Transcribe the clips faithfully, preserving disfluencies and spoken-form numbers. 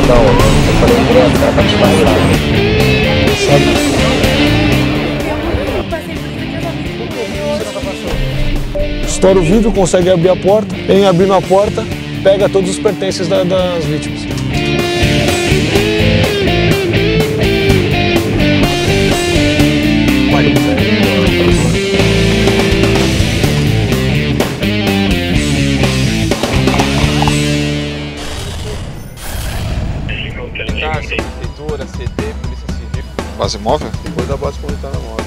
falou não, eu falei, criança, ela tá te falando. Sabe? Estoura o vidro, consegue abrir a porta, em abrindo a porta, pega todos os pertences da, das vítimas. Base móvel? Depois da base comunitária móvel.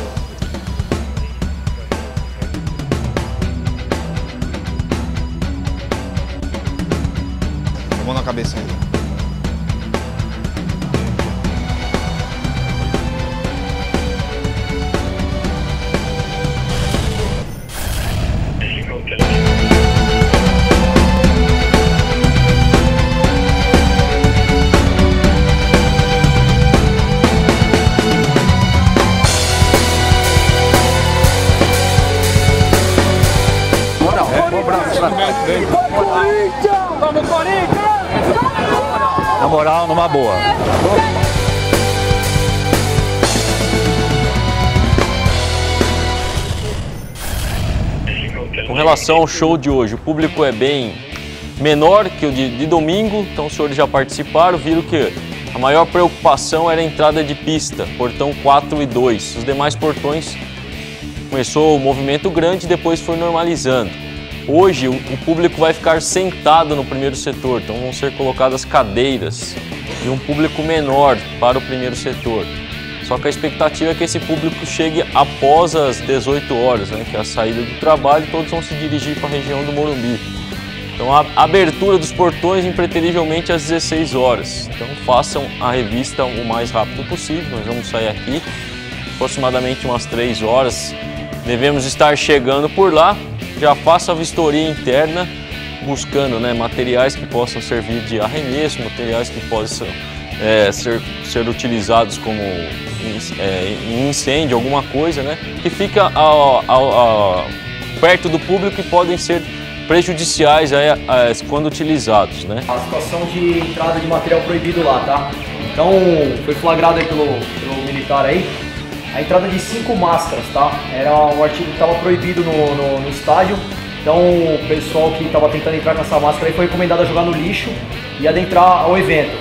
Tomou na cabeça aí. Na moral, numa boa. Com relação ao show de hoje, o público é bem menor que o de, de domingo, então os senhores já participaram, viram que a maior preocupação era a entrada de pista, portão quatro e dois. Os demais portões começou o movimento grande e depois foi normalizando. Hoje, o público vai ficar sentado no primeiro setor, então vão ser colocadas cadeiras e um público menor para o primeiro setor. Só que a expectativa é que esse público chegue após as dezoito horas, né, que é a saída do trabalho, e todos vão se dirigir para a região do Morumbi. Então, a abertura dos portões, impreterivelmente, às dezesseis horas. Então, façam a revista o mais rápido possível. Nós vamos sair aqui, aproximadamente umas três horas. Devemos estar chegando por lá. Já faça a vistoria interna, buscando, né, materiais que possam servir de arremesso, materiais que possam é, ser, ser utilizados como é, em incêndio, alguma coisa, né, que fica ao, ao, ao, perto do público e podem ser prejudiciais aí, a, a, quando utilizados. Né. A situação de entrada de material proibido lá, tá? Então, foi flagrado aí pelo, pelo militar aí. A entrada de cinco máscaras, tá? Era um artigo que estava proibido no, no, no estádio, então o pessoal que estava tentando entrar com essa máscara aí foi recomendado a jogar no lixo e adentrar ao evento.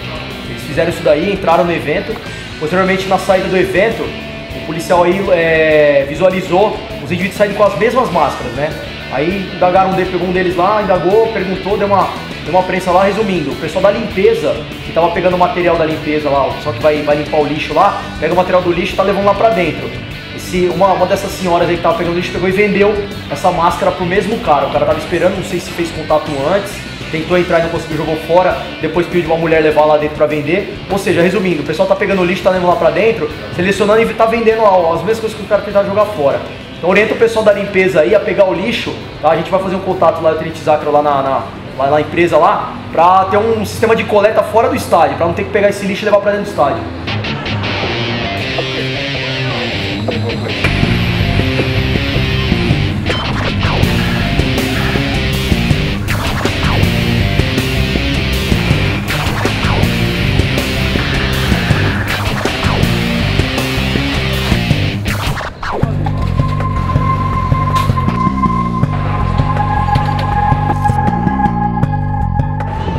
Eles fizeram isso daí, entraram no evento. Posteriormente, na saída do evento, o policial aí é, visualizou os indivíduos saindo com as mesmas máscaras, né? Aí indagaram um deles, pegou um deles lá, indagou, perguntou, deu uma, deu uma prensa lá, resumindo, o pessoal da limpeza, que tava pegando o material da limpeza lá, o pessoal que vai, vai limpar o lixo lá, pega o material do lixo e tá levando lá pra dentro. Esse, uma, uma dessas senhoras aí que tava pegando lixo, pegou e vendeu essa máscara pro mesmo cara, o cara tava esperando, não sei se fez contato antes, tentou entrar e não conseguiu, jogou fora, depois pediu uma mulher levar lá dentro pra vender, ou seja, resumindo, o pessoal tá pegando o lixo, tá levando lá pra dentro, selecionando e tá vendendo lá, as mesmas coisas que o cara tentava jogar fora. Então orienta o pessoal da limpeza aí a pegar o lixo, tá? A gente vai fazer um contato lá do Trinity Sacro, lá na, na, lá na empresa lá, pra ter um sistema de coleta fora do estádio, pra não ter que pegar esse lixo e levar pra dentro do estádio.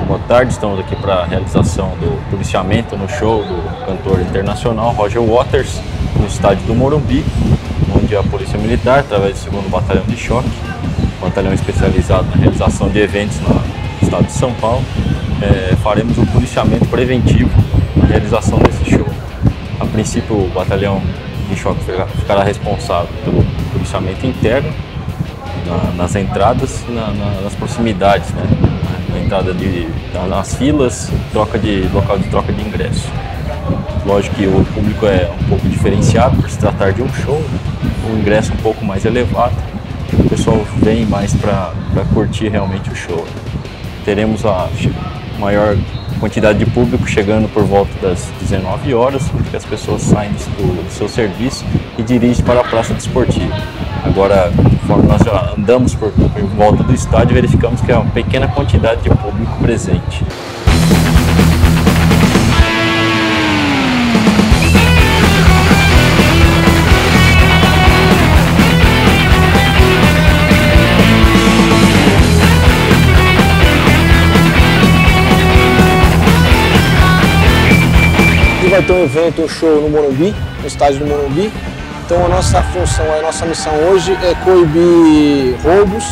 Boa tarde, estamos aqui para a realização do policiamento no show do cantor internacional Roger Waters, no estádio do Morumbi, onde a Polícia Militar, através do segundo Batalhão de Choque, batalhão especializado na realização de eventos no estado de São Paulo, é, faremos o policiamento preventivo na realização desse show. A princípio, o Batalhão de Choque ficará responsável pelo policiamento interno, na, nas entradas e na, na, nas proximidades, né? Entrada de, nas filas, troca de, local de troca de ingresso. Lógico que o público é um pouco diferenciado por se tratar de um show, o ingresso um pouco mais elevado, o pessoal vem mais para curtir realmente o show. Teremos a maior quantidade de público chegando por volta das dezenove horas, porque as pessoas saem do, do seu serviço e dirigem para a Praça Desportiva. Agora, conforme nós andamos por, por volta do estádio, verificamos que é uma pequena quantidade de público presente. vai ter um evento, um show no Morumbi, no estádio do Morumbi. Então a nossa função, a nossa missão hoje é coibir roubos,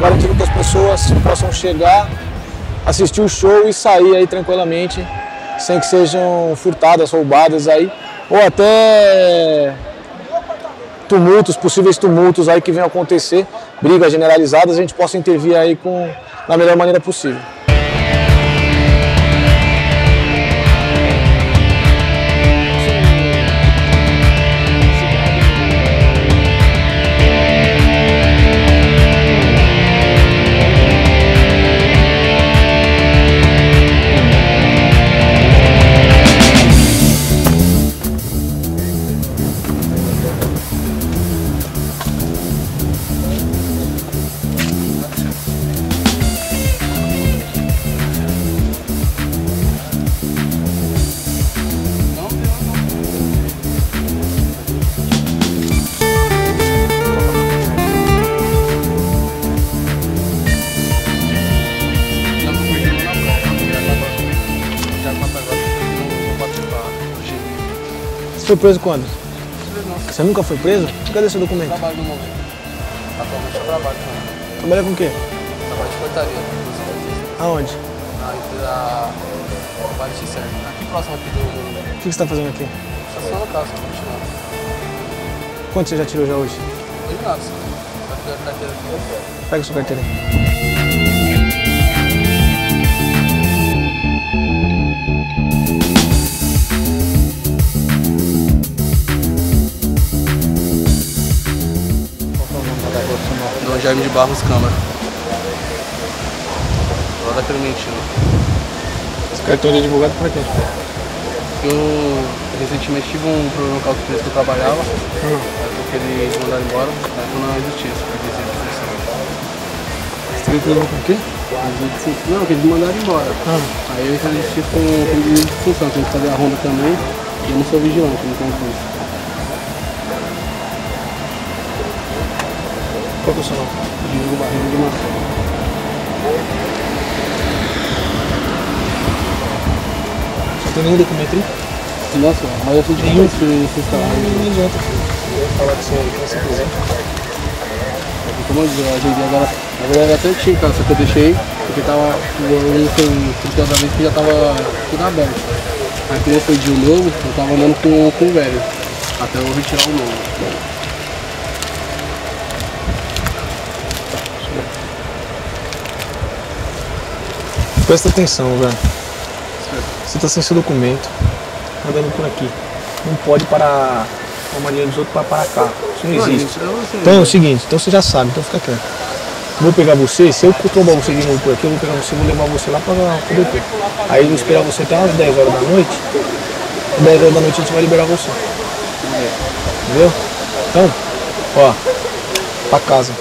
garantir que as pessoas possam chegar, assistir o show e sair aí tranquilamente, sem que sejam furtadas, roubadas aí, ou até tumultos, possíveis tumultos aí que venham acontecer, brigas generalizadas, a gente possa intervir aí com, da melhor maneira possível. Você foi preso quando? Você nunca foi preso? Cadê seu documento? Trabalho no momento. Atualmente eu trabalho com... Trabalha com o quê? Trabalho de portaria. Aonde? Na empresa Vale de Serra. Aqui próximo aqui do... O que você está fazendo aqui? Estação local, só continuando. Quanto você já tirou já hoje? Dois nada. Pega a sua carteira aí. Jaime de Barros Câmara, lá da Clementina. Esse cartão de advogado pra quê? Eu recentemente tive um problema com a autopresa que eu trabalhava, hum. porque eles mandaram embora, mas eu não existia isso, porque eles existiam. Você teve problema com o quê? Não, porque eles mandaram embora. Hum. Aí eu existi com o pedido de função, tem que fazer a ronda também, e eu não sou vigilante, não tenho isso. Qual que é o seu nome? Diego Barreiro de Marcelo. Você tem nenhum documento aí? Nossa, mas eu fui de nenhum nesse instalar. Não adianta. Eu vou falar que você quiser. Como eu disse, eu agendei agora. Na verdade, até eu tinha, cara, só que eu deixei, porque tava. Eu fui da vez que já tava tudo aberto. Aí, quando eu fui de um novo, eu tava andando com, com o velho. Até eu retirar o novo. Presta atenção, velho. Você tá sem seu documento, andando por aqui. Não pode parar a mania dos outros para parar cá. Isso não existe. Então é o seguinte, então você já sabe, então fica quieto. Vou pegar você, se eu tomar você de novo por aqui, eu vou pegar você, vou levar você lá para o C D P. Aí eu vou esperar você até umas dez horas da noite. dez horas da noite a gente vai liberar você. Entendeu? Então, ó, pra casa.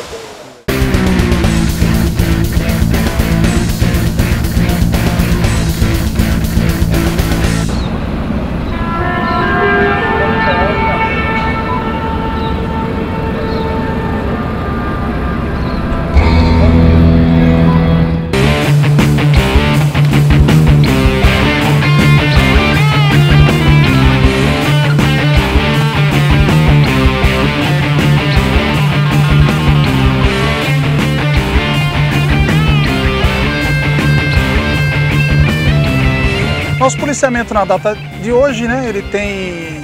Nosso policiamento na data de hoje, né, ele tem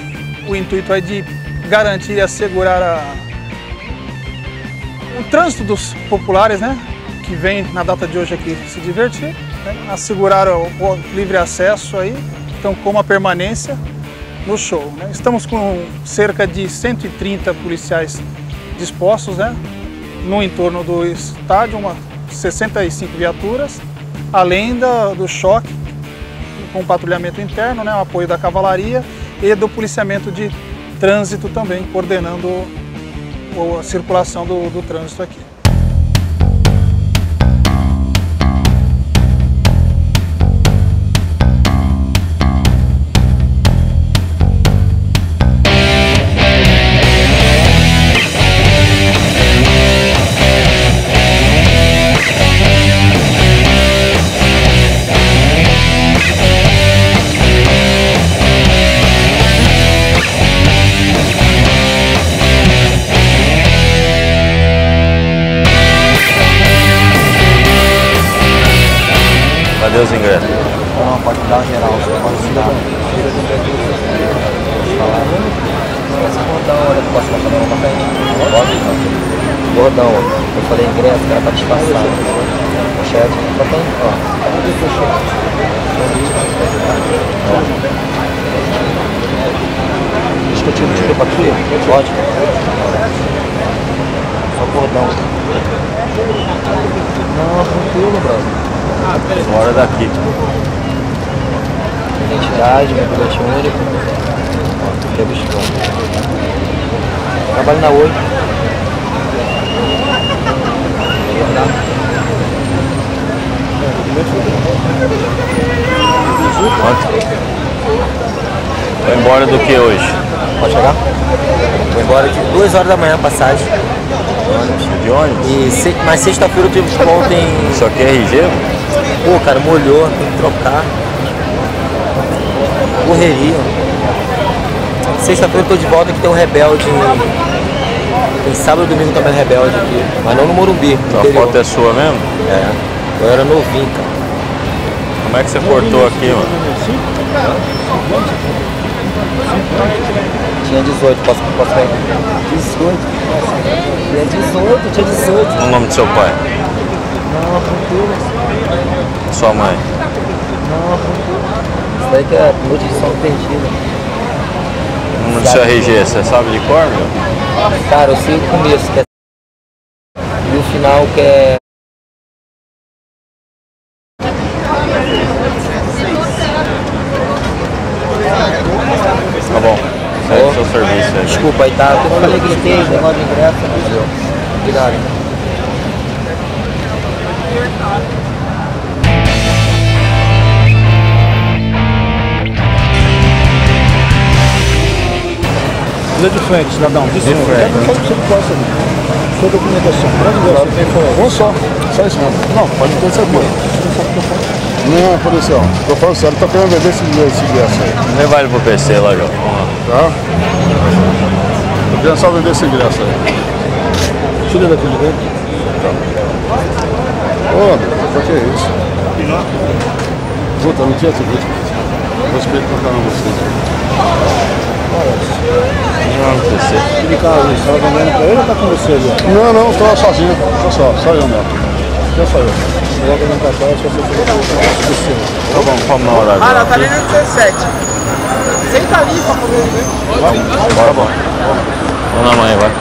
o intuito aí de garantir e assegurar a... o trânsito dos populares, né, que vem na data de hoje aqui se divertir, né, assegurar o, o livre acesso aí, então como a permanência no show, né. Estamos com cerca de cento e trinta policiais dispostos, né, no entorno do estádio, uma, sessenta e cinco viaturas, além da, do choque, com patrulhamento interno, né, o apoio da cavalaria e do policiamento de trânsito também, coordenando a circulação do, do trânsito aqui. dar geral, você pode se dar. Gordão, eu falei ingresso, o cara tá disfarçado. O chat, só tem, ó. Acho que eu tiro o tiro pra aqui, pode. Só gordão. Não, tranquilo, brother. Bora daqui. Identidade, meu bilhete único. Ó, que é bicho bom. Trabalho na oito. Vou embora do que hoje? Pode chegar? Vou embora de duas horas da manhã, passagem. De ônibus? E se... Mas sexta-feira eu tive que voltar em... Só que é R G? Pô, cara, molhou, tem que trocar. Correria. Sexta-feira eu tô de volta, que tem um rebelde. Tem sábado e domingo também rebelde aqui. Mas não no Morumbi. A foto é sua mesmo? É. Eu era novinho, cara. Como é que você cortou aqui, mano? Tinha dezoito, posso, posso pegar? dezoito? Tinha dezoito, tinha dezoito. O nome do seu pai? Não, a sua mãe? Não, a isso daí que é notícia perdida. O número do seu R G, você sabe de cor, meu? Cara, eu sei o começo, que é... E o final, que é... Serviço, né? Desculpa aí, tá? Eu falei que ele tem negócio de ingresso, entendeu? Cuidado. Vê de frente, cidadão. De frente. Só que você possa. Sua documentação. Vou só. Só isso mesmo. Não, pode ter certeza. Não, por isso, ó. Tô falando sério, tá querendo vender esse ingresso aí. Não vale pro P C lá, João. Tá? Tô querendo só vender esse ingresso aí. Tira daqui de dentro. Tá. Ô, pra que é isso? Puta, não tinha essa coisa. Respeito pra caramba vocês. Não, não P C. E cara, você tá vendendo pra ele ou tá com você ali? Não, não, tô sozinho. Tô só, só eu mesmo. Já saiu. Eu vou apresentar a sala, acho que você foi o tá bom, vamos na hora. Ah, não, tá ali no dezessete. Senta ali pra comer, né? Vamos, bora, bom. Vamos na manhã, vai.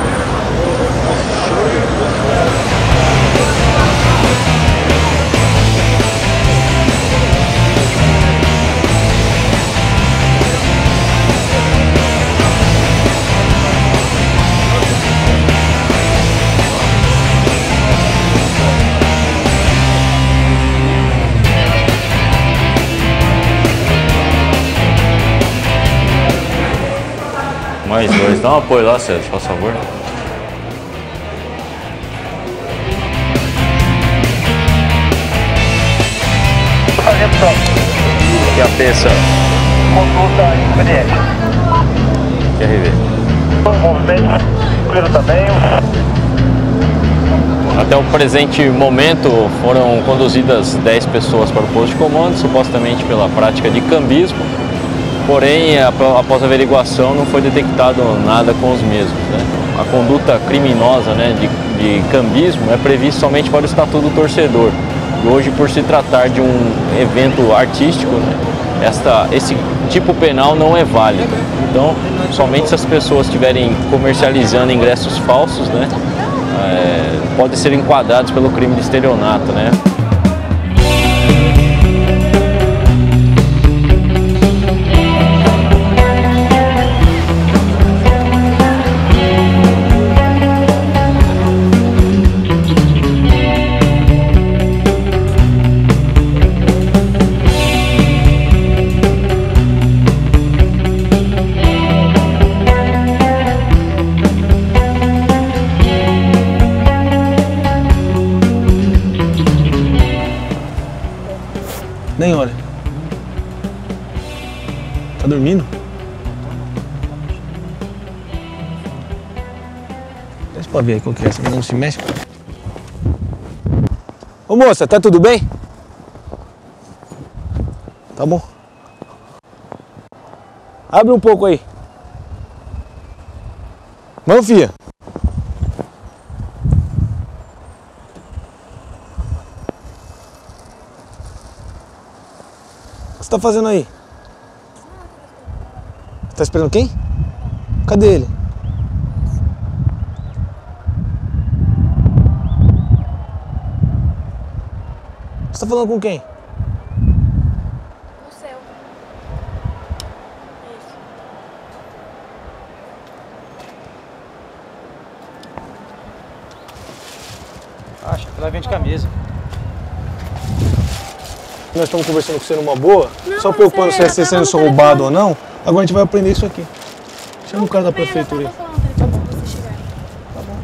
Mais dois, dá um apoio lá, César, por favor. Que a peça? Consulta experiente. Quer rever? Movimento tranquilo também. Até o presente momento foram conduzidas dez pessoas para o posto de comando, supostamente pela prática de cambismo. Porém, após a averiguação, não foi detectado nada com os mesmos, né? A conduta criminosa, né, de, de cambismo é prevista somente para o Estatuto do Torcedor. E hoje, por se tratar de um evento artístico, né, esta, esse tipo penal não é válido. Então, somente se as pessoas estiverem comercializando ingressos falsos, né, é, podem ser enquadrados pelo crime de estelionato, né? Nem olha. Tá dormindo? Deixa pra ver aí qual que é essa, não se mexe. Ô moça, tá tudo bem? Tá bom. Abre um pouco aí. Vamos, filha. O que você tá fazendo aí? Tá esperando quem? Cadê ele? Você tá falando com quem? O céu. Isso. Acha que ela vem de camisa. Nós estamos conversando com você numa boa, não, só preocupando se você sendo roubado ou não. Agora a gente vai aprender isso aqui. Chama o cara da prefeitura. Tá bom, você chegar aí. Tá bom.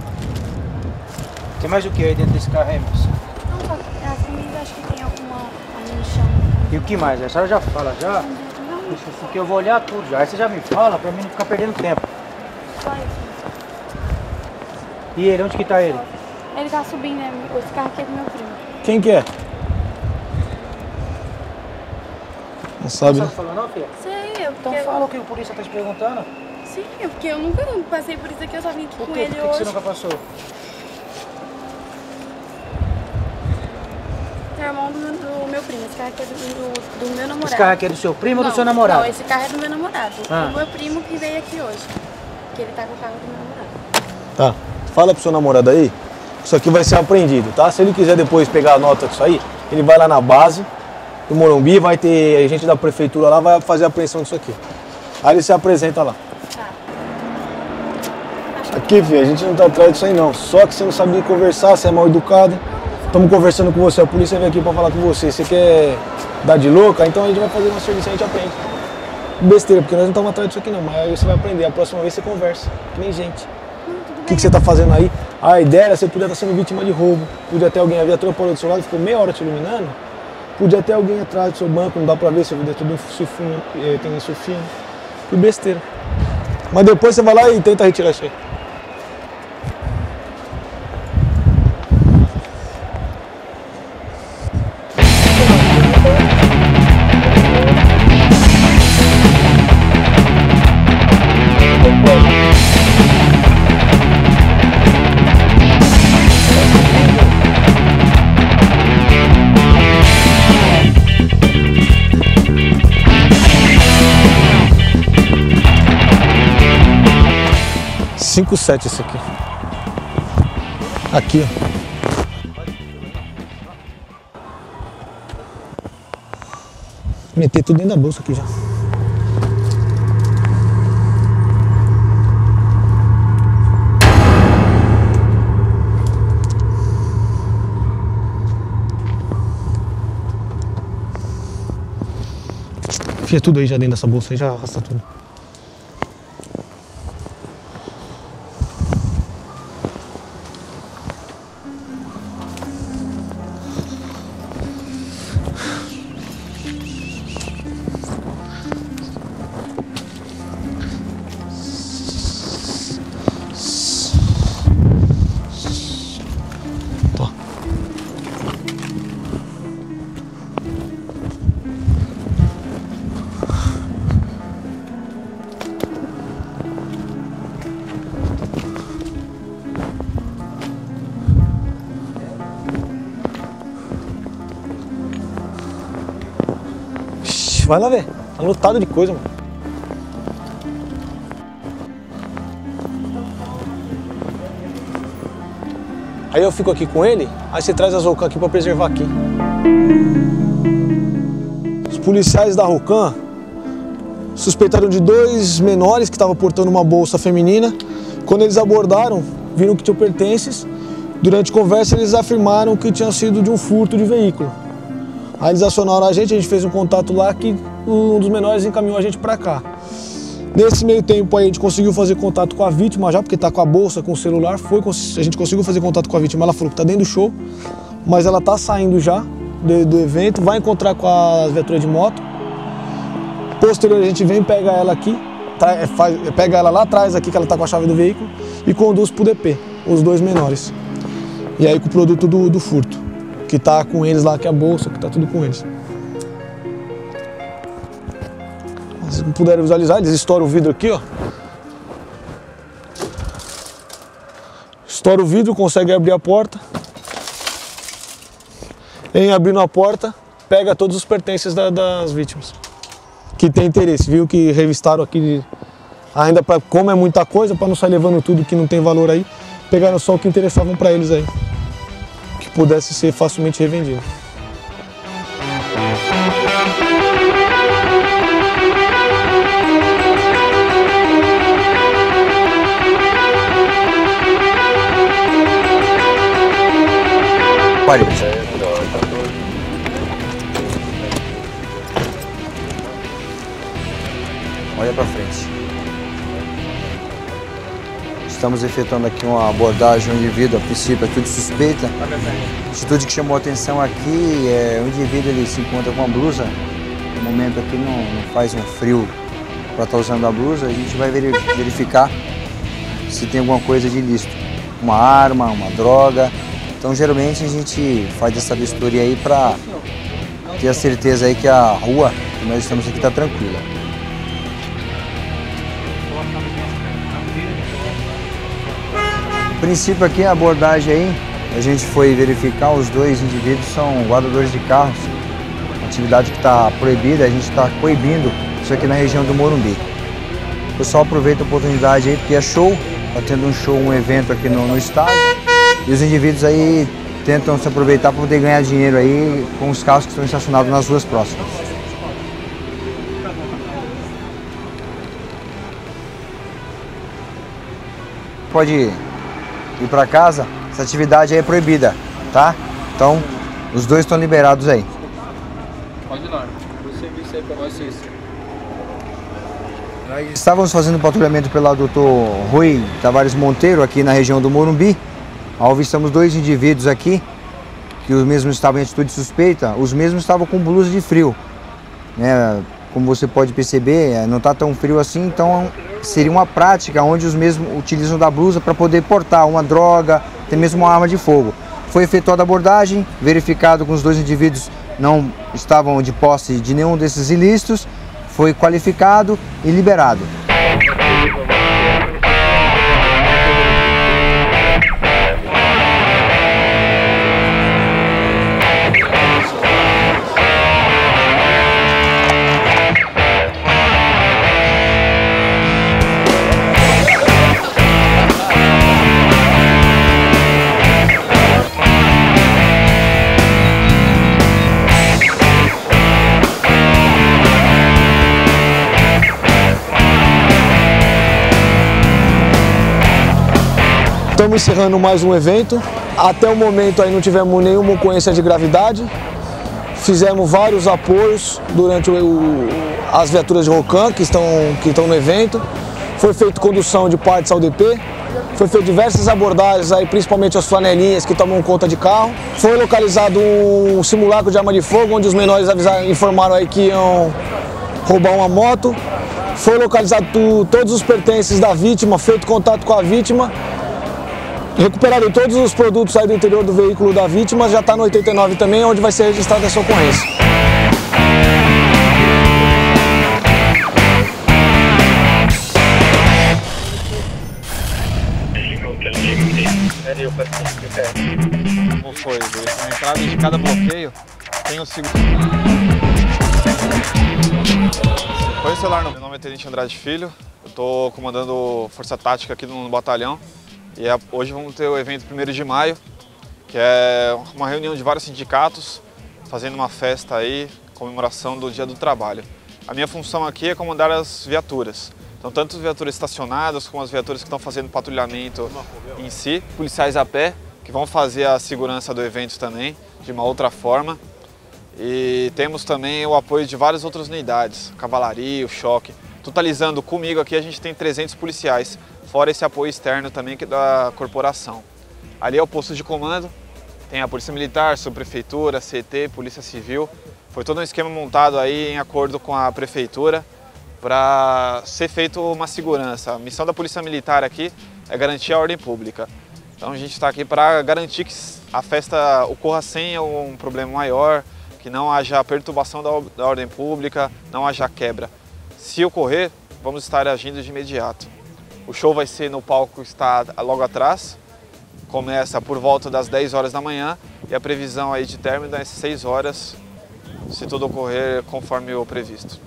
Tem mais o que aí dentro desse carro aí, moça? Não, só que acho que tem alguma no chão. E o que mais? A senhora já fala, já? Isso, porque eu vou olhar tudo já. Aí você já me fala pra mim não ficar perdendo tempo. Vai. E ele, onde que tá ele? Ele tá subindo, né? Esse carro aqui é do meu primo. Quem que é? Não sabe, né? Você não sabe falar não, filha? Sei, eu. Então eu... fala o que o polícia tá te perguntando. Sim, porque eu nunca passei por isso aqui, eu só vim aqui com ele hoje. Por que você nunca passou? É irmão do, do meu primo, esse carro aqui é do, do, do meu namorado. Esse carro aqui é do seu primo não, ou do seu namorado? Não, esse carro é do meu namorado, ah. do meu primo que veio aqui hoje. Porque ele tá com o carro do meu namorado. Tá, fala pro seu namorado aí, isso aqui vai ser apreendido, tá? Se ele quiser depois pegar a nota disso aí, ele vai lá na base do Morumbi, vai ter a gente da prefeitura lá, vai fazer a apreensão disso aqui. Aí ele se apresenta lá. Aqui, filho, a gente não tá atrás disso aí não. Só que você não sabe conversar, você é mal educado. Estamos conversando com você, a polícia veio aqui pra falar com você. Você quer dar de louca? Então a gente vai fazer nosso serviço e a gente aprende. Besteira, porque nós não estamos atrás disso aqui não. Mas aí você vai aprender, a próxima vez você conversa. Que nem gente. O que, que você tá fazendo aí? A ideia era você podia estar sendo vítima de roubo. Podia ter alguém, a viatura parou do seu lado, ficou meia hora te iluminando. Podia ter alguém atrás do seu banco, não dá pra ver, seu vídeo é tudo sufino, tem sufino. Que besteira. Mas depois você vai lá e tenta retirar isso aí. cinco sete esse aqui. Aqui, ó. Meter tudo dentro da bolsa aqui já. Fia tudo aí já dentro dessa bolsa aí, já arrasta tudo. Vai lá ver, tá lotado de coisa, mano. Aí eu fico aqui com ele, aí você traz as Rocam aqui pra preservar aqui. Os policiais da Rocam suspeitaram de dois menores que estavam portando uma bolsa feminina. Quando eles abordaram, viram que tinham pertences. Durante conversa eles afirmaram que tinham sido de um furto de veículo. Aí eles acionaram a gente, a gente fez um contato lá que um dos menores encaminhou a gente pra cá. Nesse meio tempo aí a gente conseguiu fazer contato com a vítima já, porque tá com a bolsa, com o celular, foi, a gente conseguiu fazer contato com a vítima, ela falou que tá dentro do show, mas ela tá saindo já do, do evento, vai encontrar com a viatura de moto. Posterior a gente vem, pega ela aqui, tá, faz, pega ela lá atrás aqui, que ela tá com a chave do veículo, e conduz pro D P, os dois menores. E aí com o produto do, do furto. Que tá com eles lá, que é a bolsa, que tá tudo com eles. vocês puderem visualizar, eles estouram o vidro aqui, ó. Estoura o vidro, consegue abrir a porta. Em abrindo a porta, pega todos os pertences da, das vítimas que tem interesse, viu? Que revistaram aqui, ainda pra, como é muita coisa, para não sair levando tudo que não tem valor aí, pegaram só o que interessavam para eles aí, que pudesse ser facilmente revendido. Olha pra frente. Estamos efetuando aqui uma abordagem de um indivíduo, a princípio, atitude suspeita. A atitude que chamou a atenção aqui é o indivíduo, ele se encontra com a blusa. No momento aqui não, não faz um frio para estar usando a blusa. A gente vai verificar se tem alguma coisa de ilícito, uma arma, uma droga. Então, geralmente, a gente faz essa vistoria aí para ter a certeza aí que a rua que nós estamos aqui está tranquila. No princípio aqui, a abordagem aí, a gente foi verificar, os dois indivíduos são guardadores de carros, atividade que está proibida, a gente está coibindo isso aqui na região do Morumbi. O pessoal aproveita a oportunidade aí, porque é show, está tendo um show, um evento aqui no, no estádio. E os indivíduos aí tentam se aproveitar para poder ganhar dinheiro aí com os carros que estão estacionados nas ruas próximas. Pode ir para casa, essa atividade aí é proibida, tá? Então, os dois estão liberados aí. Pode ir lá, vou serviço aí para vocês. Nós estávamos fazendo patrulhamento pelo doutor Rui Tavares Monteiro aqui na região do Morumbi. Avistamos dois indivíduos aqui, que os mesmos estavam em atitude suspeita, os mesmos estavam com blusa de frio. Né? Como você pode perceber, não está tão frio assim, então seria uma prática onde os mesmos utilizam da blusa para poder portar uma droga, até mesmo uma arma de fogo. Foi efetuada a abordagem, verificado que os dois indivíduos não estavam de posse de nenhum desses ilícitos, foi qualificado e liberado. Estamos encerrando mais um evento. Até o momento aí não tivemos nenhuma ocorrência de gravidade. Fizemos vários apoios durante o, as viaturas de Rocam que estão, que estão no evento. Foi feita condução de partes ao D P. Foi feito diversas abordagens, aí, principalmente as flanelinhas que tomam conta de carro. Foi localizado um simulacro de arma de fogo, onde os menores avisaram, informaram aí que iam roubar uma moto. Foi localizado todos os pertences da vítima, feito contato com a vítima. Recuperaram todos os produtos aí do interior do veículo da vítima, já está no oitenta e nove também, onde vai ser registrada essa ocorrência. Como foi? Na entrada de cada bloqueio tem o segundo. Põe o celular no. Meu nome é Tenente Andrade Filho, eu estou comandando força tática aqui no batalhão. E é, hoje vamos ter o evento primeiro de maio, que é uma reunião de vários sindicatos, fazendo uma festa aí, comemoração do Dia do Trabalho. A minha função aqui é comandar as viaturas. Então, tanto as viaturas estacionadas, como as viaturas que estão fazendo patrulhamento em si. Policiais a pé, que vão fazer a segurança do evento também, de uma outra forma. E temos também o apoio de várias outras unidades, cavalaria, o choque. Totalizando comigo aqui, a gente tem trezentos policiais. Fora esse apoio externo também que é da corporação. Ali é o posto de comando, tem a Polícia Militar, Subprefeitura, C T, Polícia Civil. Foi todo um esquema montado aí em acordo com a Prefeitura para ser feito uma segurança. A missão da Polícia Militar aqui é garantir a ordem pública. Então a gente está aqui para garantir que a festa ocorra sem um problema maior, que não haja perturbação da ordem pública, não haja quebra. Se ocorrer, vamos estar agindo de imediato. O show vai ser no palco que está logo atrás, começa por volta das dez horas da manhã e a previsão aí de término é seis horas, se tudo ocorrer conforme o previsto.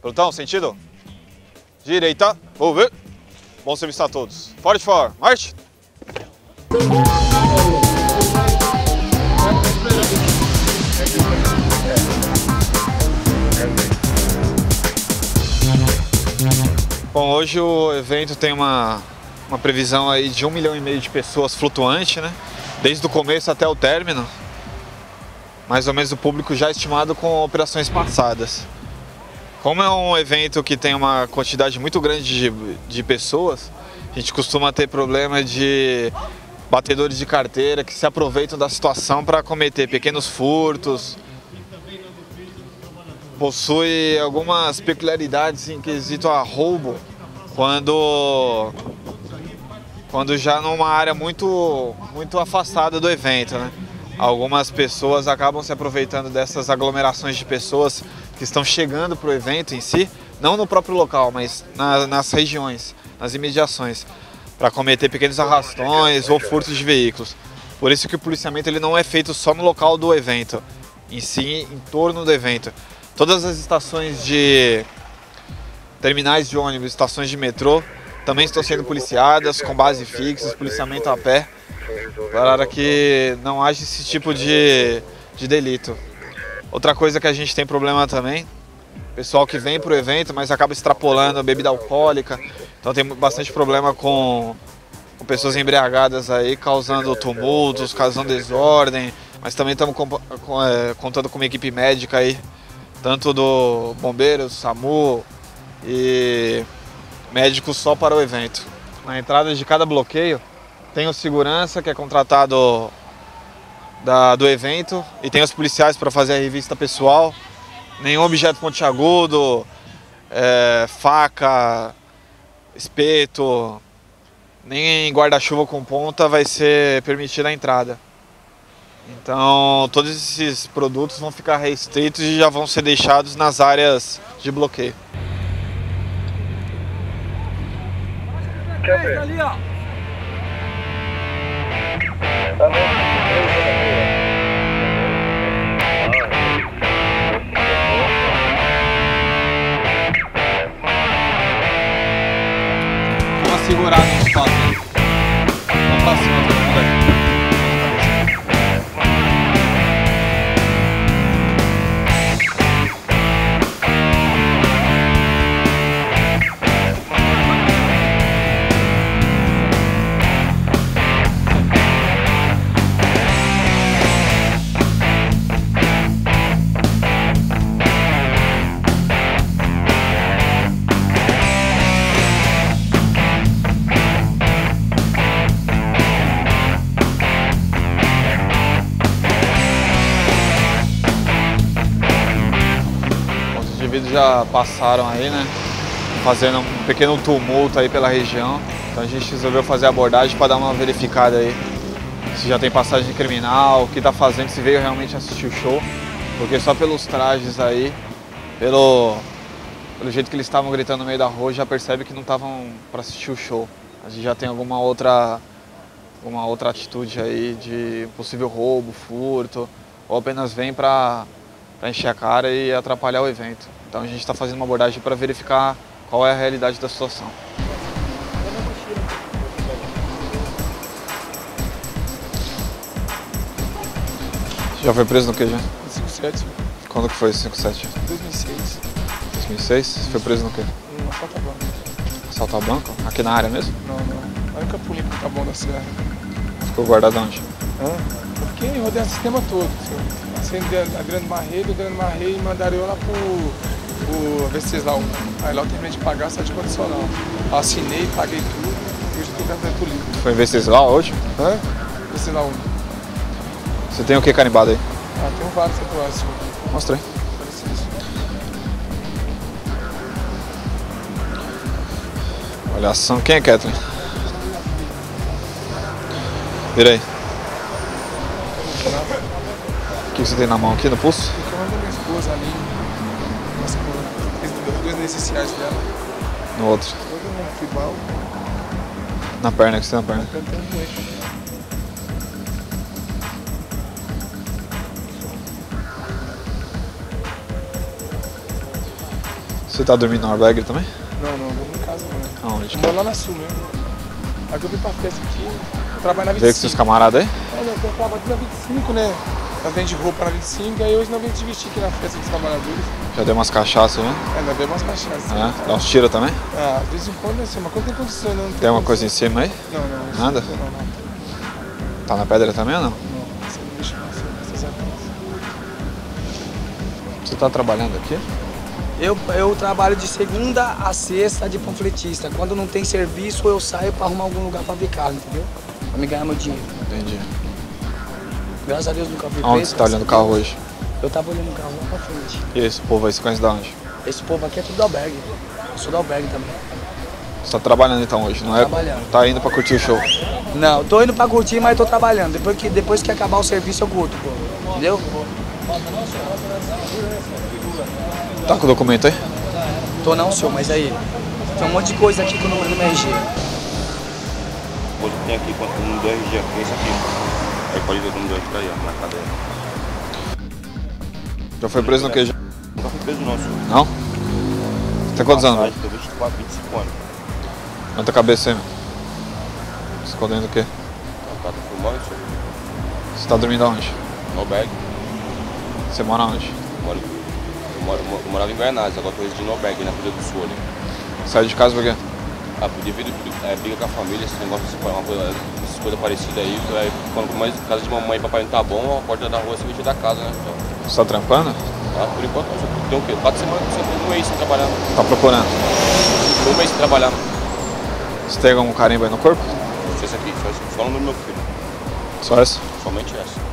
Pelotão, sentido? Direita, vou ver. Bom serviço a todos. Forte for, marche! Bom, hoje o evento tem uma, uma previsão aí de um milhão e meio de pessoas flutuante, né? Desde o começo até o término. Mais ou menos o público já estimado com operações passadas. Como é um evento que tem uma quantidade muito grande de, de pessoas, a gente costuma ter problema de batedores de carteira que se aproveitam da situação para cometer pequenos furtos. Possui algumas peculiaridades em quesito a roubo, quando, quando já numa área muito, muito afastada do evento, né? Algumas pessoas acabam se aproveitando dessas aglomerações de pessoas que estão chegando para o evento em si, não no próprio local, mas na, nas regiões, nas imediações, para cometer pequenos arrastões ou furtos de veículos. Por isso que o policiamento ele não é feito só no local do evento, em si, em torno do evento. Todas as estações de terminais de ônibus, estações de metrô, também estão sendo policiadas com base fixa, policiamento a pé, para que não haja esse tipo de, de delito. Outra coisa que a gente tem problema também, pessoal que vem para o evento, mas acaba extrapolando a bebida alcoólica, então tem bastante problema com, com pessoas embriagadas aí, causando tumultos, causando desordem, mas também estamos contando com uma equipe médica aí, tanto do bombeiro, SAMU e médicos só para o evento. Na entrada de cada bloqueio tem o segurança que é contratado da, do evento e tem os policiais para fazer a revista pessoal. Nenhum objeto pontiagudo, é, faca, espeto, nem guarda-chuva com ponta vai ser permitida a entrada. Então, todos esses produtos vão ficar restritos e já vão ser deixados nas áreas de bloqueio. Vamos segurar no espaço. Vamos pra cima, todo mundo aqui. Já passaram aí, né, fazendo um pequeno tumulto aí pela região, então a gente resolveu fazer a abordagem para dar uma verificada aí se já tem passagem criminal, o que tá fazendo, se veio realmente assistir o show, porque só pelos trajes aí, pelo, pelo jeito que eles estavam gritando no meio da rua, já percebe que não estavam para assistir o show. A gente já tem alguma outra, alguma outra atitude aí de possível roubo, furto, ou apenas vem para encher a cara e atrapalhar o evento. Então a gente está fazendo uma abordagem para verificar qual é a realidade da situação. Já foi preso no que já? cinco sete. Quando que foi esse cinco sete? dois mil e seis. dois mil e seis? Você foi preso no que? Um assalto a banco. Assalto a banco? Aqui na área mesmo? Não, não. Lá em Campo Limpo, Cabão da Serra. Ficou guardado onde? Hã? Porque eu rodei o sistema todo, senhor. A Grande Marreia, do Grande Marreia e mandaram eu lá pro, pro V C C La. Aí lá eu terminei de pagar, saí de condicional. Assinei, paguei tudo, hoje estou dentro do livro. Foi em V C C La hoje? Hã? V C C La um. Você tem o que carimbado aí? Ah, tenho vários tatuagens. Mostrei. Olha a ação, quem é Kathleen? Vira aí. O que você tem na mão aqui, no pulso? O que eu mando minha esposa ali. umas coisas necessidades dela. No outro? Todo mundo, tribal. Na perna, que você tem na perna? Na perna tem um eixo. Você tá dormindo na Arbegra também? Não, não, eu vou em casa, mano. Aonde? Eu vou lá na Sul mesmo. Aí eu vim pra festa aqui, eu trabalho na vinte e cinco. Veio com seus camaradas aí? É, não, eu trabalho na vinte e cinco, né? Nós vende roupa na vinte e cinco, aí hoje nós vende vestir aqui na festa dos trabalhadores. Já deu umas cachaças, né? É, nós deu umas cachaças. Ah, dá uns tiros também? Ah, de vez em quando, assim, uma coisa tem condição, não tem. Tem uma coisa em cima aí? Não, não. Nada? Não, não. Tá na pedra também ou não? Não, você não deixa mais, você sabe. Você tá trabalhando aqui? Eu, eu trabalho de segunda a sexta de panfletista. Quando não tem serviço, eu saio para arrumar algum lugar para ficar, entendeu? Para me ganhar meu dinheiro. Entendi. Graças a Deus nunca vi. Onde você tá olhando o carro hoje? Eu tava olhando o carro lá pra frente. E esse povo aí, você conhece de onde? Esse povo aqui é tudo do albergue. Eu sou do albergue também. Você tá trabalhando então hoje, não é? Trabalhando. Tá indo para curtir o show? Não, tô indo para curtir, mas tô trabalhando. Depois que, depois que acabar o serviço, eu curto, pô. Entendeu? Tá com o documento aí? Tô não, senhor, mas aí tem um monte de coisa aqui com o número do meu R G. Hoje tem aqui com o número do R G aqui, esse aqui. Aí pode ver o número do R G aí, ó, na cadeia. Já foi preso no que? Nunca fui preso não, senhor. Não? Tem quantos anos? Acho que eu vinte e quatro, vinte e cinco anos. Levanta a cabeça aí, meu. Escondendo o quê? Tá fumando, senhor. Você tá dormindo aonde? No bag. Você mora onde? Moro. Eu morava em Guaianazes, agora estou residindo no albergue, na Cruz do Sul ali. Saiu de casa por quê? Ah, por devido a briga com a família, esse negócio de separar, essas coisas parecidas aí. Quando mais casa de mamãe e papai não tá bom, a porta da rua se mexe da casa, né? Então, você tá trampando? Ah, por enquanto não. Tem o quê? Quatro semanas, um mês sem trabalhar. Tá procurando? Tem um mês sem trabalhar. Você tem algum carimbo aí no corpo? Só esse aqui, só, esse, só no nome do meu filho. Só essa? Somente essa.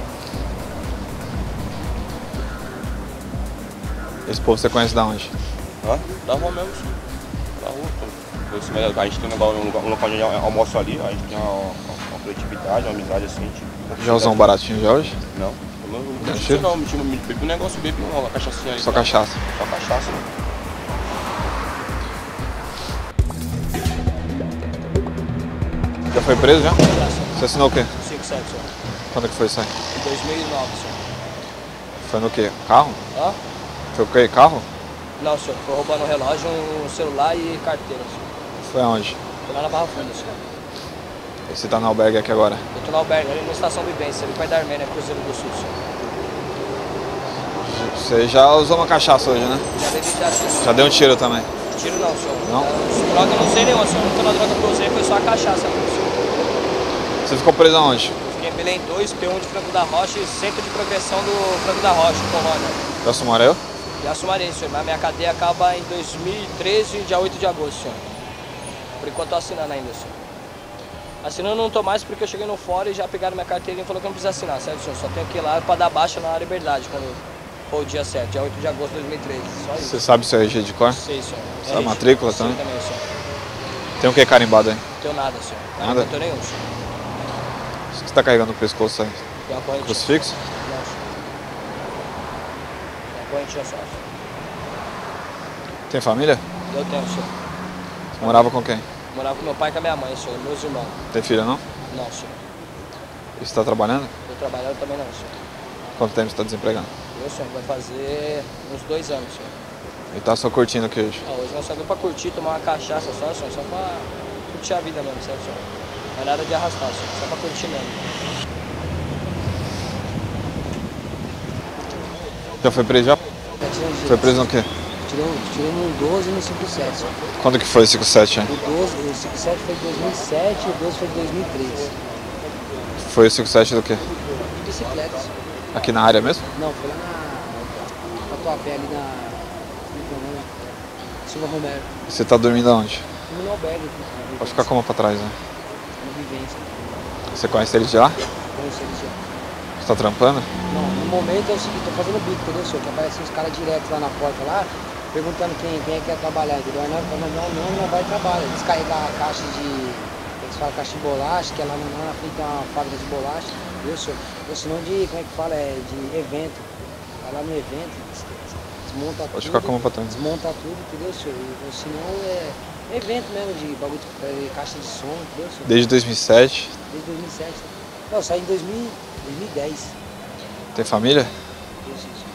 Esse povo você conhece da onde? Hã? Da rua mesmo, sim. Da rua, pô. A gente tem um local onde almoço ali, a gente tem uma, uma coletividade, uma amizade assim. Tipo, já usou um baratinho já hoje? Não. Eu não sei não, me bebi um negócio, bebi uma cachaça aí. Só tá? Cachaça? Só cachaça, né? Já foi preso já? Você assinou o quê? cinco sete, senhor. Quando que foi isso aí? dois mil e nove, senhor. Foi no quê? Carro? Hã? Foi o que? Carro? Não, senhor. Foi roubando um relógio, um celular e carteira, senhor. Foi aonde? Foi lá na Barra Funda, senhor. E você tá no albergue aqui agora? Eu tô no albergue, ali na Estação Vivência, ali perto da Armênia, Cruzeiro do Sul, senhor. Você já usou uma cachaça hoje, né? Já bebi cachaça, senhor. Já deu um tiro também? Tiro não, senhor. Não? Droga eu não sei nenhuma, senhor. Então a droga que eu usei foi só a cachaça, senhor. Você ficou preso aonde? Fiquei em Belém dois, P um de Franco da Rocha e Centro de Progressão do Franco da Rocha, Colônia. Posso morar eu? Já sumarei, senhor, mas minha cadeia acaba em dois mil e treze, dia oito de agosto, senhor. Por enquanto estou assinando ainda, senhor. Assinando não estou mais porque eu cheguei no fórum e já pegaram minha carteirinha e falou que eu não preciso assinar, certo, senhor? Só tenho que ir lá para dar baixa na Liberdade, quando for o dia certo, dia oito de agosto de dois mil e treze, só isso. Você sabe o seu R G de cor? Sei, senhor. Você sabe a matrícula também? Sei também, senhor. Tem o que carimbado aí? Não tenho nada, senhor. Nada? Não tenho nenhum, senhor. O que você está carregando no pescoço aí? Tem uma corrente. Crucifixo? Não, senhor. Tem família? Eu tenho, senhor. Você morava com quem? Morava com meu pai e com a minha mãe, senhor, meus irmãos. Tem filha, não? Não, senhor. E você está trabalhando? Estou trabalhando também não, senhor. Quanto tempo você está desempregado? Eu, senhor, vai fazer uns dois anos, senhor. E está só curtindo aqui hoje? Ah, hoje nós só vim para curtir, tomar uma cachaça só, senhor, só para curtir a vida mesmo, certo, senhor? Não é nada de arrastar, senhor, só para curtir mesmo. Já foi preso já? Foi preso no quê? Tirei, tirei no doze e no cinco sete. Quando que foi o cinco sete aí? O cinco sete foi em dois mil e sete e o doze foi em dois mil e três. Foi o cinco sete do quê? De bicicleta. Aqui na área mesmo? Não, foi lá na Tatuapé, ali na Silva Romero. Você tá dormindo aonde? No albergue. Pode ficar como pra trás, né? No Vivência. Você conhece ele de lá? Conheço ele de lá. Você tá trampando? Não, no momento é o seguinte, tô fazendo bico, entendeu, senhor? Que aparecem uns caras direto lá na porta lá, perguntando quem, quem é que quer trabalhar, entendeu? Aí nós falamos, não, não, não vai trabalhar. Descarregar a caixa de, eles falam caixa de bolacha, que é lá na frente tem uma fábrica de bolacha, entendeu, senhor? Ou senão de, como é que fala, é de evento. Vai lá no evento, esquece. desmonta tudo. Pode ficar como patrão. Desmonta tudo, entendeu, senhor? E, senão é evento mesmo de bagulho de caixa de som, entendeu, senhor? Desde dois mil e sete? Desde dois mil e sete. Não, eu saí em dois mil, dois mil e dez. Tem família? Tem, gente.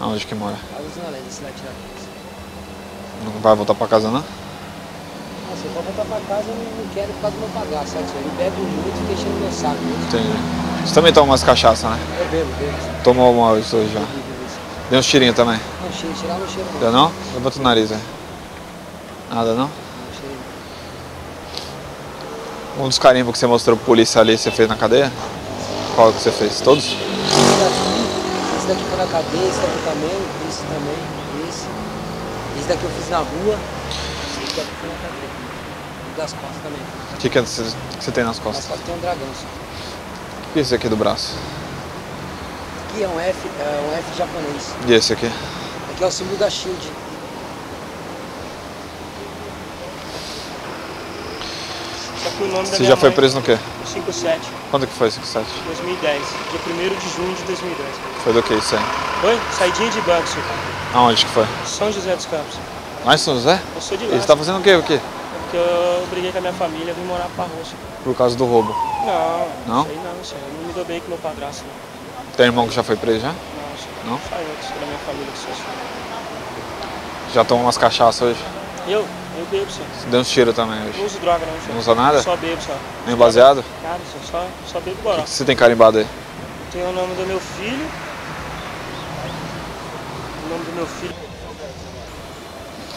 Aonde que mora? Lá na Zona Leste, lá Tiradentes. Não vai voltar pra casa, não? Ah, se eu for voltar pra casa, eu não quero por causa do meu padrasto, sabe, senhor? Ele bebe muito e deixa no meu saco. Entendi. Você também toma umas cachaças, né? Eu bebo, bebo. Tomou alguma hoje já? Deu uns tirinhos também? Não, cheiro, tirar não cheiro não. Deu não? Levanta o nariz aí. Nada não? Não cheiro. Um dos carimbos que você mostrou pro polícia ali, você fez na cadeia? Qual que você fez? Todos? Esse daqui, esse daqui foi na cadeia, esse daqui também, esse também, esse. Esse daqui eu fiz na rua, esse daqui foi na cadeia. O das costas também. O que, que, é, que você tem nas costas? Nas costas tem um dragão, só. E esse aqui do braço? Aqui é um F, é um F japonês. E esse aqui? Aqui é o símbolo da Shield. Só que o nome da Você já foi preso no quê? cinco sete. Quando que foi cinco sete? dois mil e dez. Dia primeiro de junho de dois mil e dez. Foi do que isso aí? Foi? Saidinha de banco, senhor. Aonde que foi? São José dos Campos. Lá em São José? Eu sou de lá. E você tá fazendo o quê? O quê? Porque eu briguei com a minha família, vim morar pra Rocha. Por causa do roubo? Não. Não? Isso aí não, senhor. Eu não me dou bem com meu padrasto, não. Tem irmão que já foi preso já? Não, não? Só eu, que sou da minha família que sou assim. Já tomou umas cachaças hoje? Eu? Eu bebo, senhor. Você deu uns tiros também hoje? Não uso droga não, senhor. Não usa nada? Eu só bebo, só. Nem baseado? Nada, senhor. Só, só bebo e boró. O que você tem carimbado aí? Tem o nome do meu filho. O nome do meu filho.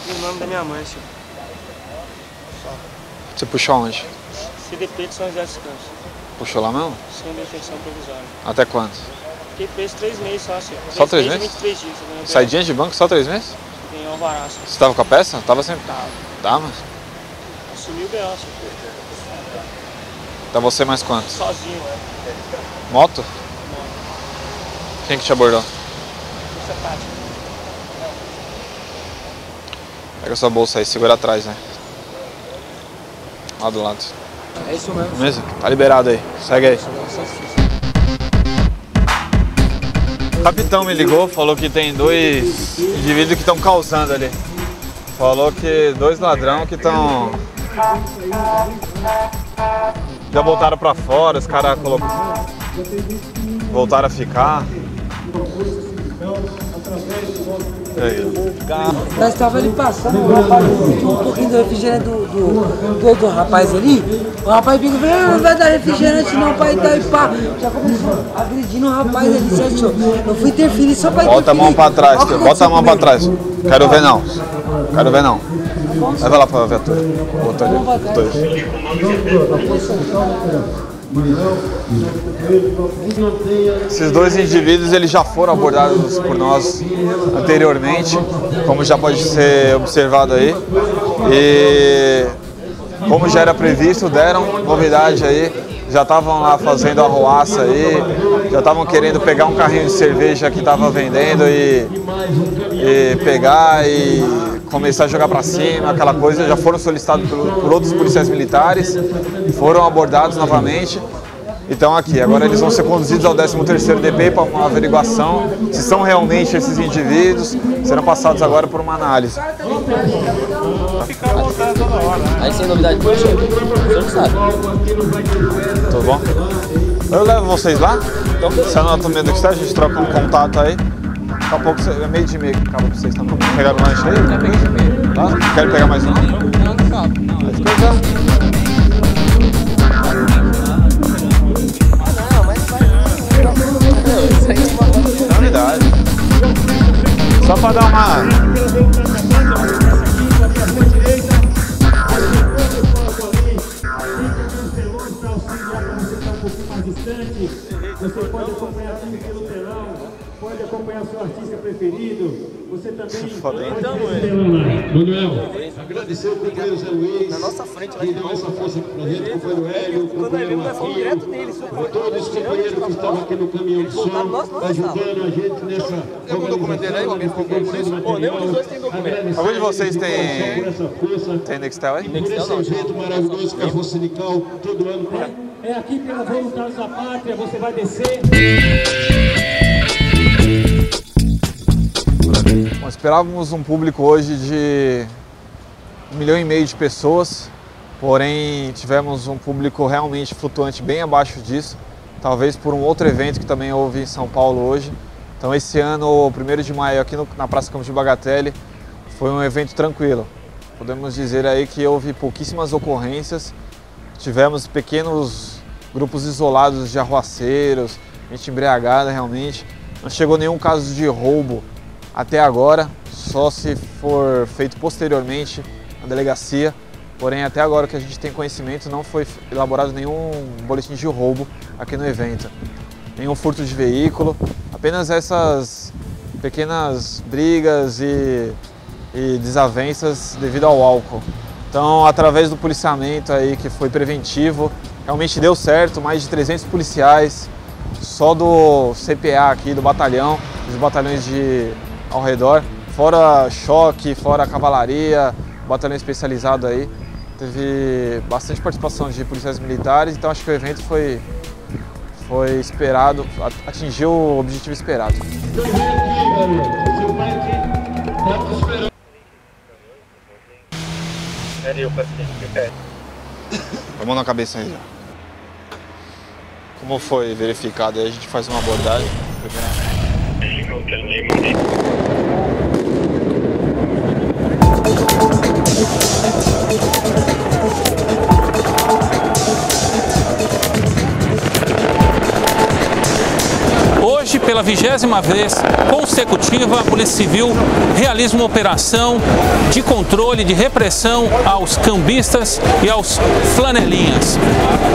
E o nome da minha mãe, senhor. Só. Você puxou onde? C D P de São José dos Campos. Puxou lá mesmo? Sim, minha infecção provisória. Até quanto? Fiquei preso três meses só, senhor. Só três meses? vinte e três dias. Saidinha de banco só três meses? Ganhei um alvará, senhor. Você tava com a peça? Tava sempre? Tava. Tava? Assumiu o B O, senhor. Tá você mais quanto? Sozinho. Moto? Moto. Quem que te abordou? Você tá. Pega sua bolsa aí, segura atrás, né? Lá do lado. É isso mesmo. Mesmo? Tá liberado aí. Segue aí. O capitão me ligou, falou que tem dois indivíduos que estão causando ali. Falou que dois ladrão que estão... Já voltaram pra fora, os caras colocou... voltaram a ficar. Nós estávamos ali passando, o rapaz pediu um pouquinho do refrigerante do, do, do outro rapaz ali. O rapaz pediu, não vai dar refrigerante não, pai, tá, e pá. Já começou agredindo o rapaz ali, certo? Eu fui interferir só pra interferir. Bota a mão pra trás, ó, bota a mão pra trás. Quero ver não, quero ver não. Leva lá pra viatura. Bota ali, dois. Esses dois indivíduos eles já foram abordados por nós anteriormente, como já pode ser observado aí, e como já era previsto, deram novidade aí, já estavam lá fazendo arruaça aí, já estavam querendo pegar um carrinho de cerveja que estava vendendo e, e pegar e... começar a jogar pra cima, aquela coisa, já foram solicitados por, por outros policiais militares, foram abordados novamente, então aqui, agora eles vão ser conduzidos ao décimo terceiro D P para uma averiguação, se são realmente esses indivíduos, serão passados agora por uma análise. Aí sem novidade, depois eu não sabe. Tudo bom? Eu levo vocês lá, se anota o medo que está, a gente troca um contato aí. Daqui a pouco, é meio de meio que acaba pra vocês também. Pegaram o lanche aí? É meio de meio. Tá? Quero pegar mais um? Não, não, não. Vai descansar. Ah, não, mas vai não. Isso aí é uma... Na unidade. Só pra dar uma... Você pode acompanhar aqui pelo telão. Pode acompanhar o seu artista preferido, você também pode então, Manuel, agradecer ao companheiro Zé Luiz, na nossa frente, que deu essa força pra gente, o companheiro Hélio, o companheiro Marquinhos, todos os companheiros que estavam aqui no caminhão de som, ajudando a gente nessa... Tem algum documento aí? Alguém ficou com isso? Pô, nenhum dos dois tem documento. Algum de vocês tem... tem Nextel aí? E por esse evento maravilhoso que a Força Sindical todo ano... É aqui pela Voluntários da Pátria, você vai descer... Esperávamos um público hoje de um milhão e meio de pessoas, porém tivemos um público realmente flutuante bem abaixo disso, talvez por um outro evento que também houve em São Paulo hoje. Então esse ano, o primeiro de maio aqui no, na Praça Campos de Bagatelle, foi um evento tranquilo. Podemos dizer aí que houve pouquíssimas ocorrências, tivemos pequenos grupos isolados de arruaceiros, gente embriagada realmente. Não chegou nenhum caso de roubo até agora, só se for feito posteriormente na delegacia. Porém, até agora o que a gente tem conhecimento, não foi elaborado nenhum boletim de roubo aqui no evento. Nenhum furto de veículo, apenas essas pequenas brigas e... e desavenças devido ao álcool. Então, através do policiamento aí que foi preventivo, realmente deu certo, mais de trezentos policiais só do C P A aqui, do batalhão, dos batalhões de ao redor, fora choque, fora cavalaria, batalhão especializado aí. Teve bastante participação de policiais militares, então acho que o evento foi foi esperado, atingiu o objetivo esperado. A mão na cabeça aí já. Como foi verificado, aí a gente faz uma abordagem. Hoje, pela vigésima vez consecutiva, a Polícia Civil realiza uma operação de controle, de repressão aos cambistas e aos flanelinhas.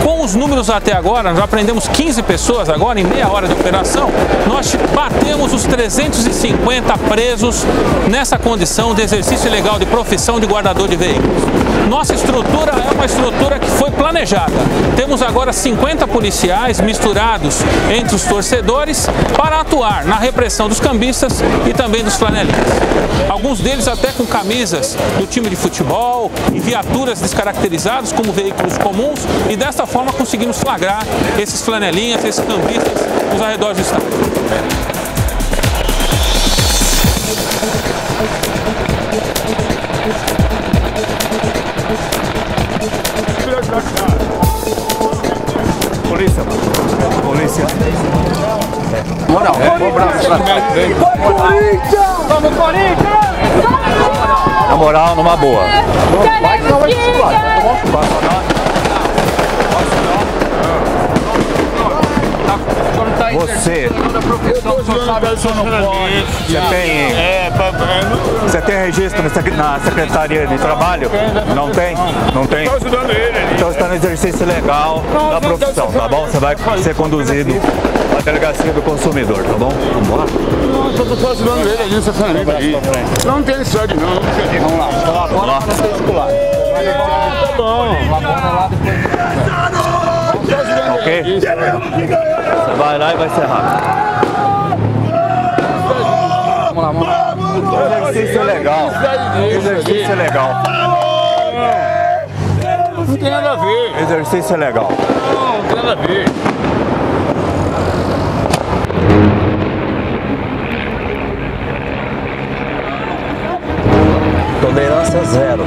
Com os números até agora, já prendemos quinze pessoas agora, em meia hora de operação, nós batemos os trezentos e cinquenta presos nessa condição de exercício ilegal de profissão de guardador de veículos. Nossa estrutura é uma estrutura que foi planejada. Temos agora cinquenta policiais misturados entre os torcedores para atuar na repressão dos cambistas e também dos flanelinhas. Alguns deles até com camisas do time de futebol e viaturas descaracterizadas como veículos comuns, e dessa forma conseguimos flagrar esses flanelinhas, esses cambistas nos arredores do estado. Polícia, polícia. Moral, bom braço pra cá. Vamos, Corinthians! Na moral, numa boa. Vai que não vai se embora. Você, você tem, você tem registro na Secretaria de Trabalho? Não tem? Não tem? Então está no exercício legal da profissão, tá bom? Você vai ser conduzido à Delegacia do Consumidor, tá bom? Vamos lá? Não, só estou ajudando ele ali, essa família aí. Não tem sangue não. Vamos lá, vamos lá, vamos lá. Tá bom. Ok? Você vai lá e vai ser rápido. Vamos lá, vamos lá. O exercício é legal. O exercício é legal. Não tem nada a ver. O exercício é legal. Não, não tem nada a ver. Tolerância zero.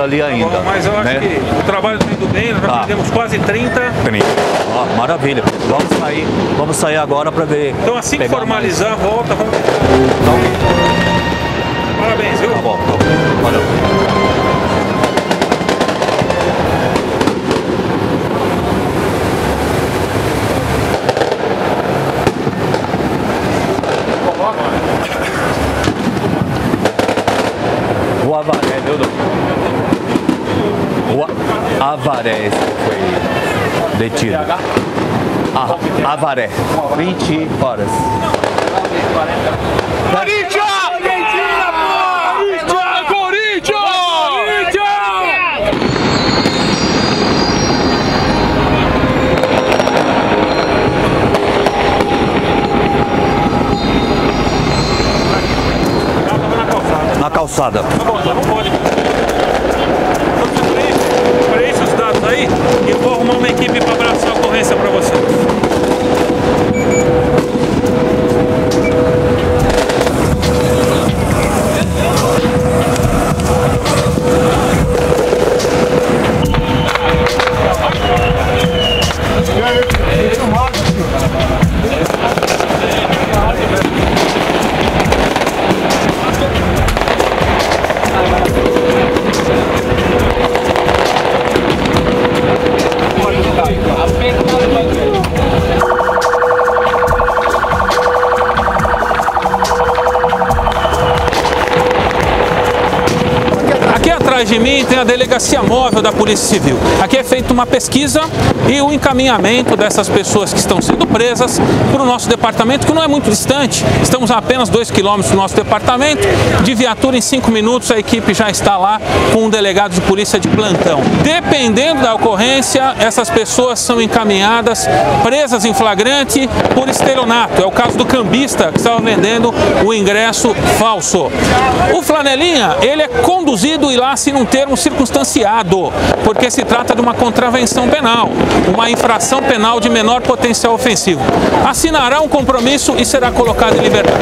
Ali ainda. Bom, mas eu acho, né, que o trabalho está indo bem, nós já fizemos quase trinta. trinta. Ah, maravilha. Vamos sair, vamos sair agora para ver. Então assim que formalizar, mais. volta, vamos. Então. Parabéns, viu? Tá bom, tá bom. Valeu. O avaré, meu Deus. Avaré foi detido. Ah, Avaré. vinte horas. Corinthians! Corinthians! Corinthians! Corinthians! na calçada. Tá bom, então não pode. Então, preenche os dados aí e vou arrumar uma equipe para abraçar a ocorrência para você. De mim tem a Delegacia Móvel da Polícia Civil. Aqui é feita uma pesquisa e o encaminhamento dessas pessoas que estão sendo presas para o nosso departamento, que não é muito distante, estamos a apenas dois quilômetros do nosso departamento. De viatura, em cinco minutos, a equipe já está lá com um delegado de polícia de plantão. Dependendo da ocorrência, essas pessoas são encaminhadas, presas em flagrante por estelionato. É o caso do cambista que estava vendendo o ingresso falso. O flanelinha, ele é conduzido e lá se um termo circunstanciado, porque se trata de uma contravenção penal, uma infração penal de menor potencial ofensivo. Assinará um compromisso e será colocado em liberdade.